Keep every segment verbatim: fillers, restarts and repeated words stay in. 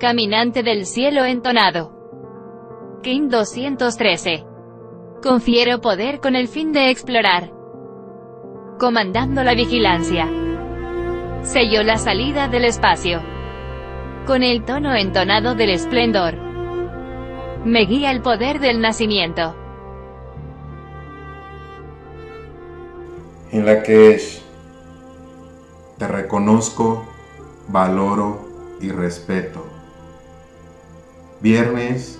Caminante del cielo entonado. Kin doscientos trece. Confiero poder con el fin de explorar. Comandando la vigilancia. Selló la salida del espacio. Con el tono entonado del esplendor. Me guía el poder del nacimiento. En la que es, te reconozco, valoro y respeto. Viernes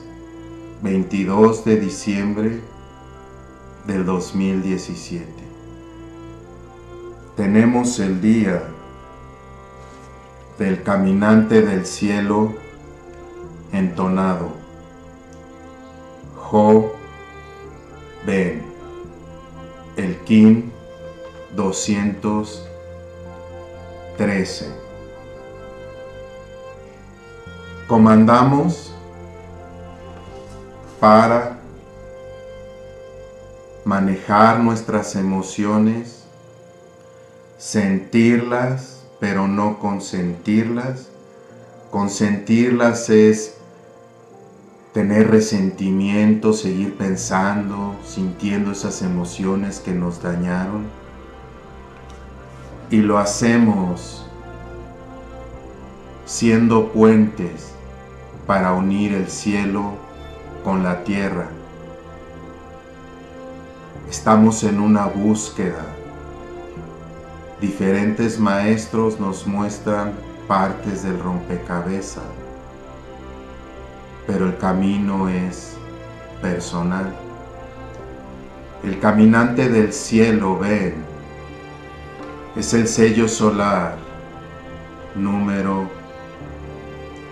veintidós de diciembre del dos mil diecisiete. Tenemos el día del caminante del cielo entonado, Jo Ben, el Kin doscientos trece. Comandamos para manejar nuestras emociones, sentirlas, pero no consentirlas. Consentirlas es tener resentimiento, seguir pensando, sintiendo esas emociones que nos dañaron. Y lo hacemos siendo puentes para unir el cielo con la tierra. Estamos en una búsqueda. Diferentes maestros nos muestran partes del rompecabezas, pero el camino es personal. El caminante del cielo ven es el sello solar número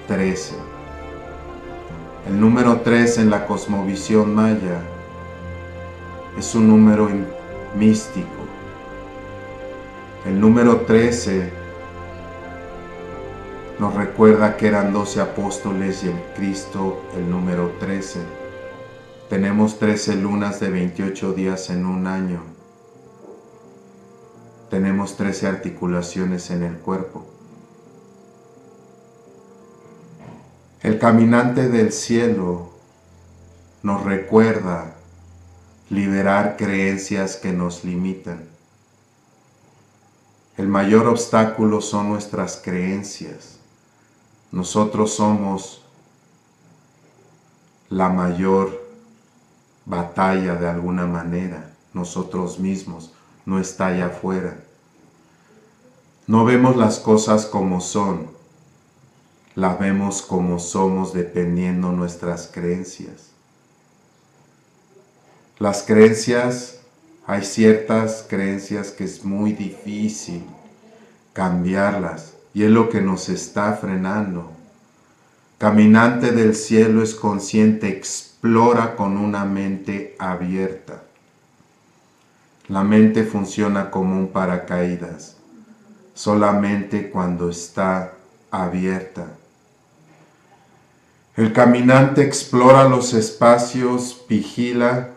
trece. El número tres en la cosmovisión maya es un número místico. El número trece nos recuerda que eran doce apóstoles y el Cristo el número trece. Tenemos trece lunas de veintiocho días en un año. Tenemos trece articulaciones en el cuerpo. El caminante del cielo nos recuerda liberar creencias que nos limitan. El mayor obstáculo son nuestras creencias. Nosotros somos la mayor batalla de alguna manera, nosotros mismos. No está allá afuera. No vemos las cosas como son, las vemos como somos dependiendo nuestras creencias. Las creencias, hay ciertas creencias que es muy difícil cambiarlas y es lo que nos está frenando. Caminante del cielo es consciente, explora con una mente abierta. La mente funciona como un paracaídas, solamente cuando está abierta. El caminante explora los espacios, vigila,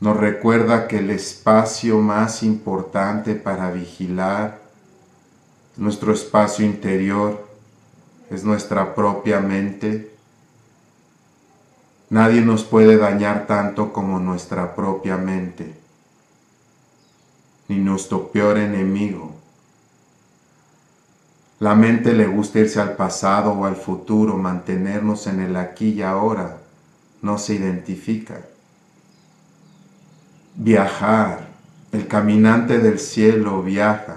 nos recuerda que el espacio más importante para vigilar, nuestro espacio interior, es nuestra propia mente. Nadie nos puede dañar tanto como nuestra propia mente, ni nuestro peor enemigo. La mente le gusta irse al pasado o al futuro, mantenernos en el aquí y ahora, no se identifica. Viajar, el caminante del cielo viaja.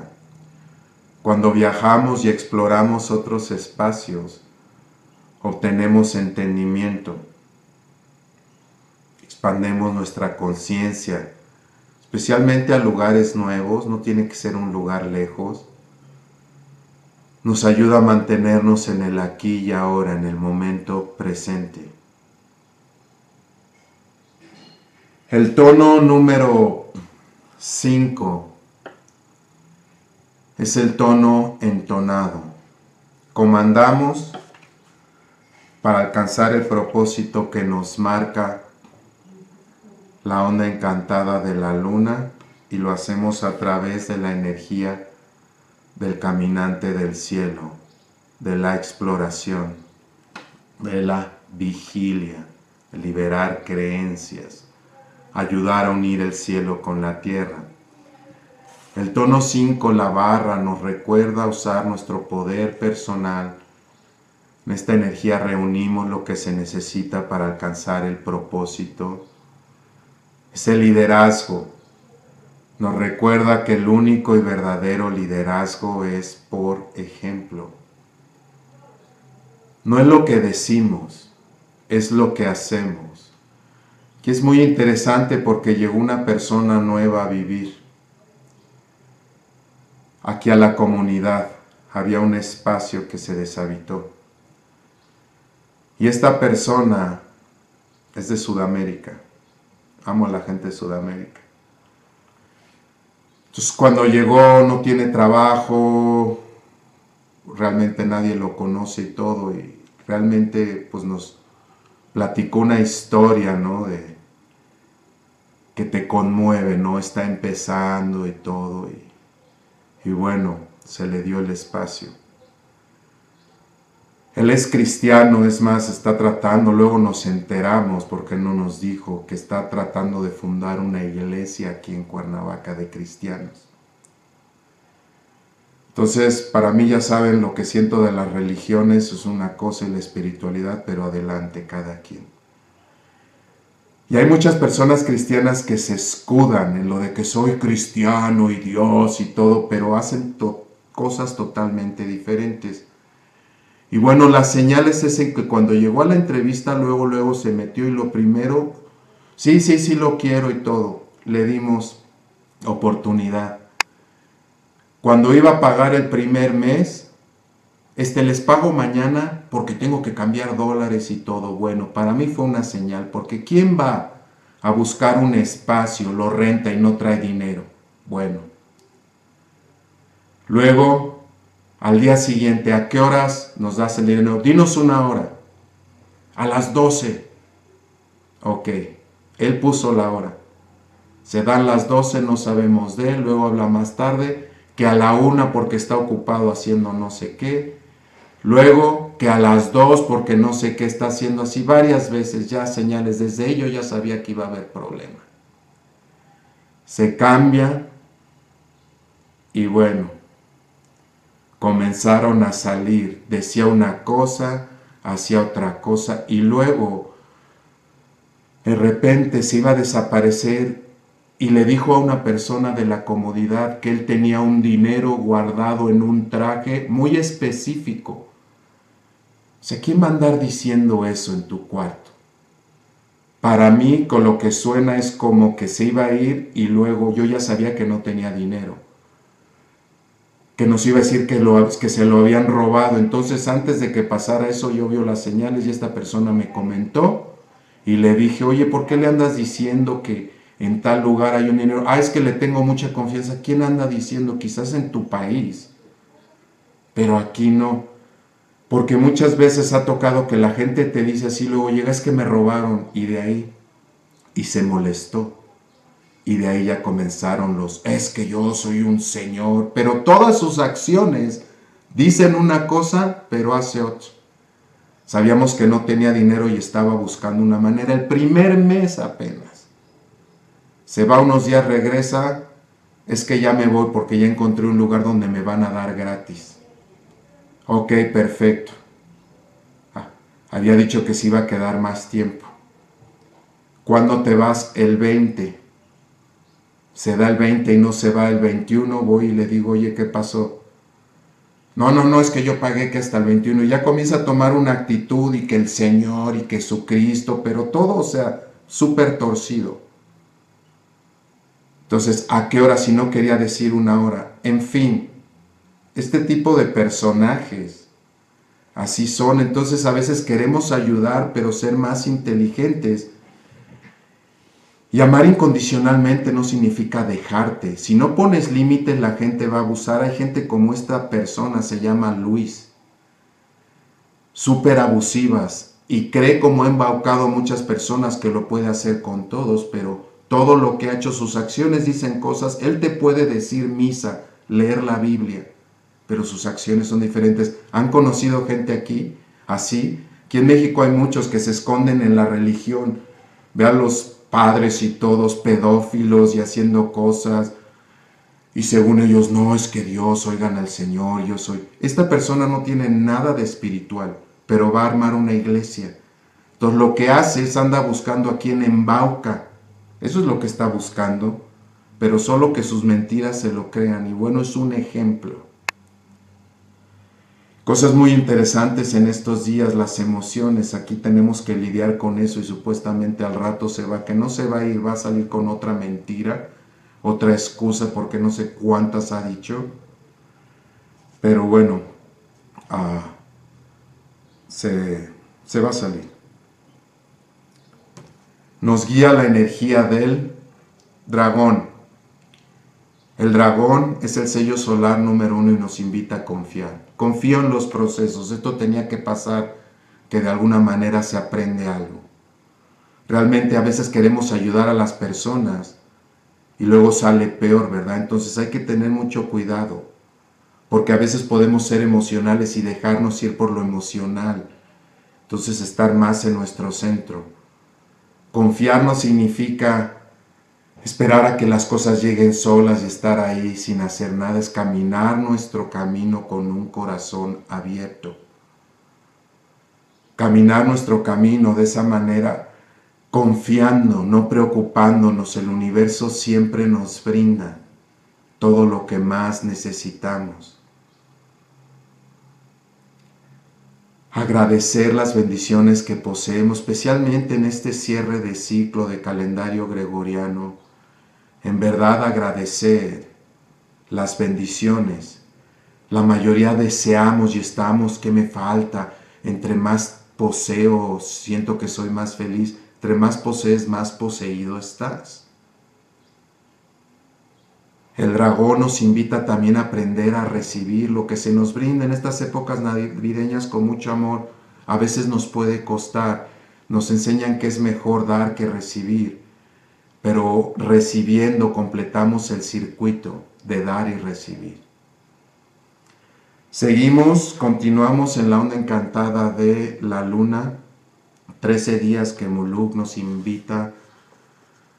Cuando viajamos y exploramos otros espacios, obtenemos entendimiento. Expandemos nuestra conciencia, especialmente a lugares nuevos, no tiene que ser un lugar lejos. Nos ayuda a mantenernos en el aquí y ahora, en el momento presente. El tono número cinco es el tono entonado. Comandamos para alcanzar el propósito que nos marca la onda encantada de la luna, y lo hacemos a través de la energía del caminante del cielo, de la exploración, de la vigilia, de liberar creencias, ayudar a unir el cielo con la tierra. El tono cinco, la barra, nos recuerda usar nuestro poder personal. En esta energía reunimos lo que se necesita para alcanzar el propósito. Ese liderazgo nos recuerda que el único y verdadero liderazgo es por ejemplo. No es lo que decimos, es lo que hacemos. Y es muy interesante porque llegó una persona nueva a vivir aquí a la comunidad. Había un espacio que se deshabitó. Y esta persona es de Sudamérica. Amo a la gente de Sudamérica. Entonces cuando llegó no tiene trabajo, realmente nadie lo conoce y todo. Y realmente pues nos platicó una historia, ¿no? De, que te conmueve, ¿no? Está empezando y todo. Y, Y bueno, se le dio el espacio. Él es cristiano, es más, está tratando, luego nos enteramos, porque no nos dijo, que está tratando de fundar una iglesia aquí en Cuernavaca de cristianos. Entonces, para mí ya saben, lo que siento de las religiones es una cosa y la espiritualidad, pero adelante cada quien. Y hay muchas personas cristianas que se escudan en lo de que soy cristiano y Dios y todo, pero hacen to- cosas totalmente diferentes. Y bueno, las señales es que cuando llegó a la entrevista, luego, luego se metió y lo primero, sí, sí, sí lo quiero y todo, le dimos oportunidad. Cuando iba a pagar el primer mes, este, les pago mañana porque tengo que cambiar dólares y todo. Bueno, para mí fue una señal, porque ¿quién va a buscar un espacio, lo renta y no trae dinero? Bueno. Luego, al día siguiente, ¿a qué horas nos das el dinero? Dinos una hora. A las doce. Ok, él puso la hora. Se dan las doce, no sabemos de él, luego habla más tarde, que a la una porque está ocupado haciendo no sé qué. Luego, que a las dos porque no sé qué está haciendo, así varias veces, ya señales. Desde ello ya sabía que iba a haber problema. Se cambia y bueno, comenzaron a salir. Decía una cosa, hacía otra cosa y luego de repente se iba a desaparecer y le dijo a una persona de la comodidad que él tenía un dinero guardado en un traje muy específico. O sea, ¿quién va a andar diciendo eso en tu cuarto? Para mí, con lo que suena es como que se iba a ir y luego yo ya sabía que no tenía dinero. Que nos iba a decir que, lo, que se lo habían robado. Entonces, antes de que pasara eso, yo vi las señales y esta persona me comentó. Y le dije, oye, ¿por qué le andas diciendo que en tal lugar hay un dinero? Ah, es que le tengo mucha confianza. ¿Quién anda diciendo? Quizás en tu país, pero aquí no. Porque muchas veces ha tocado que la gente te dice así, luego llega, es que me robaron, y de ahí, y se molestó, y de ahí ya comenzaron los, es que yo soy un señor, pero todas sus acciones dicen una cosa, pero hace otra. Sabíamos que no tenía dinero y estaba buscando una manera, el primer mes apenas. Se va unos días, regresa, es que ya me voy porque ya encontré un lugar donde me van a dar gratis. Ok, perfecto. Ah, había dicho que se iba a quedar más tiempo. ¿Cuándo te vas? El veinte. Se da el veinte y no se va el veintiuno. Voy y le digo, oye, ¿qué pasó? No, no, no, es que yo pagué que hasta el veintiuno. Y ya comienza a tomar una actitud y que el Señor y que su Cristo, pero todo, o sea, súper torcido. Entonces, ¿a qué hora? Si no quería decir una hora. En fin. Este tipo de personajes, así son. Entonces a veces queremos ayudar, pero ser más inteligentes. Y amar incondicionalmente no significa dejarte. Si no pones límites, la gente va a abusar. Hay gente como esta persona, se llama Luis. Súper abusivas. Y cree, como ha embaucado muchas personas, que lo puede hacer con todos. Pero todo lo que ha hecho, sus acciones dicen cosas. Él te puede decir misa, leer la Biblia. pero sus acciones son diferentes. ¿Han conocido gente aquí así? Aquí en México hay muchos que se esconden en la religión. Vean los padres y todos pedófilos y haciendo cosas. Y según ellos, no, es que Dios, oigan al Señor, yo soy... Esta persona no tiene nada de espiritual, pero va a armar una iglesia. Entonces lo que hace es anda buscando a quien embauca. Eso es lo que está buscando, pero solo que sus mentiras se lo crean. Y bueno, es un ejemplo. Cosas muy interesantes en estos días, las emociones, aquí tenemos que lidiar con eso y supuestamente al rato se va, que no se va a ir, va a salir con otra mentira, otra excusa porque no sé cuántas ha dicho, pero bueno, uh, se, se va a salir. Nos guía la energía del dragón. El dragón es el sello solar número uno y nos invita a confiar. Confío en los procesos. Esto tenía que pasar, que de alguna manera se aprende algo. Realmente a veces queremos ayudar a las personas y luego sale peor, ¿verdad? Entonces hay que tener mucho cuidado, porque a veces podemos ser emocionales y dejarnos ir por lo emocional. Entonces estar más en nuestro centro. Confiar no significa esperar a que las cosas lleguen solas y estar ahí sin hacer nada, es caminar nuestro camino con un corazón abierto. Caminar nuestro camino de esa manera, confiando, no preocupándonos. El universo siempre nos brinda todo lo que más necesitamos. Agradecer las bendiciones que poseemos, especialmente en este cierre de ciclo de calendario gregoriano. En verdad agradecer las bendiciones. La mayoría deseamos y estamos, ¿qué me falta? Entre más poseo, siento que soy más feliz. Entre más posees, más poseído estás. El dragón nos invita también a aprender a recibir lo que se nos brinda en estas épocas navideñas con mucho amor. A veces nos puede costar. Nos enseñan que es mejor dar que recibir. Pero recibiendo completamos el circuito de dar y recibir. Seguimos, continuamos en la onda encantada de la luna. trece días que Muluk nos invita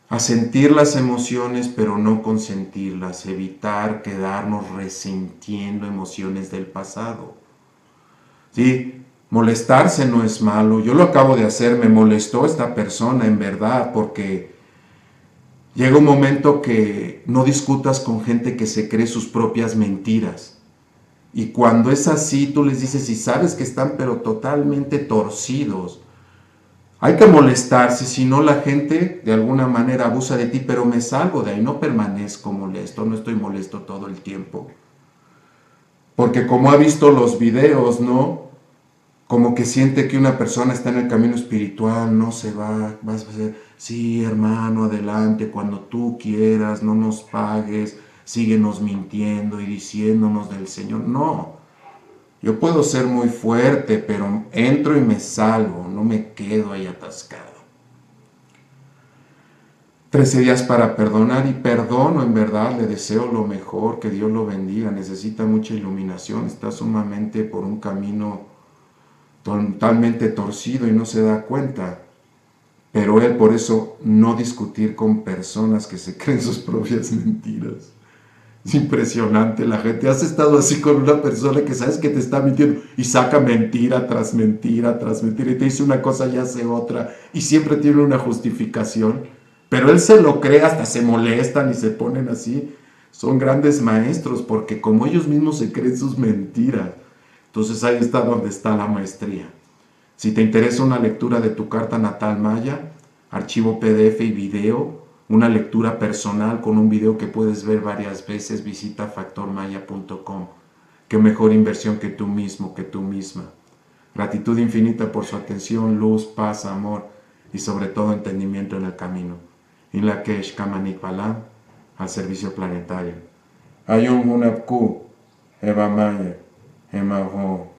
a sentir las emociones, pero no consentirlas. Evitar quedarnos resintiendo emociones del pasado. ¿Sí? Molestarse no es malo. Yo lo acabo de hacer, me molestó esta persona en verdad, porque... llega un momento que no discutas con gente que se cree sus propias mentiras. Y cuando es así, tú les dices, y sabes que están pero totalmente torcidos. Hay que molestarse, si no la gente de alguna manera abusa de ti, pero me salgo de ahí, no permanezco molesto, no estoy molesto todo el tiempo. Porque como ha visto los videos, ¿no? Como que siente que una persona está en el camino espiritual, no se va, vas a ser, sí, hermano, adelante, cuando tú quieras, no nos pagues, síguenos mintiendo y diciéndonos del Señor. No, yo puedo ser muy fuerte, pero entro y me salgo, no me quedo ahí atascado. Trece días para perdonar y perdono, en verdad, le deseo lo mejor, que Dios lo bendiga, necesita mucha iluminación, está sumamente por un camino totalmente torcido y no se da cuenta, pero él por eso no discutir con personas que se creen sus propias mentiras. Es impresionante la gente. Has estado así con una persona que sabes que te está mintiendo y saca mentira tras mentira tras mentira y te dice una cosa y hace otra y siempre tiene una justificación, pero él se lo cree, hasta se molestan y se ponen así. Son grandes maestros porque como ellos mismos se creen sus mentiras. Entonces ahí está donde está la maestría. Si te interesa una lectura de tu carta natal maya, archivo P D F y video, una lectura personal con un video que puedes ver varias veces, visita factor maya punto com. Qué mejor inversión que tú mismo, que tú misma. Gratitud infinita por su atención, luz, paz, amor y sobre todo entendimiento en el camino. In Lak'ech Kamanik Balam, al servicio planetario. Ayun Hunab Ku, Eva Maya. Emma Home.